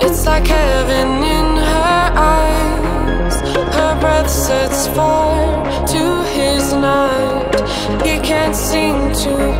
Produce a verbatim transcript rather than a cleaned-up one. It's like heaven in her eyes. Her breath sets fire to his night. He can't seem to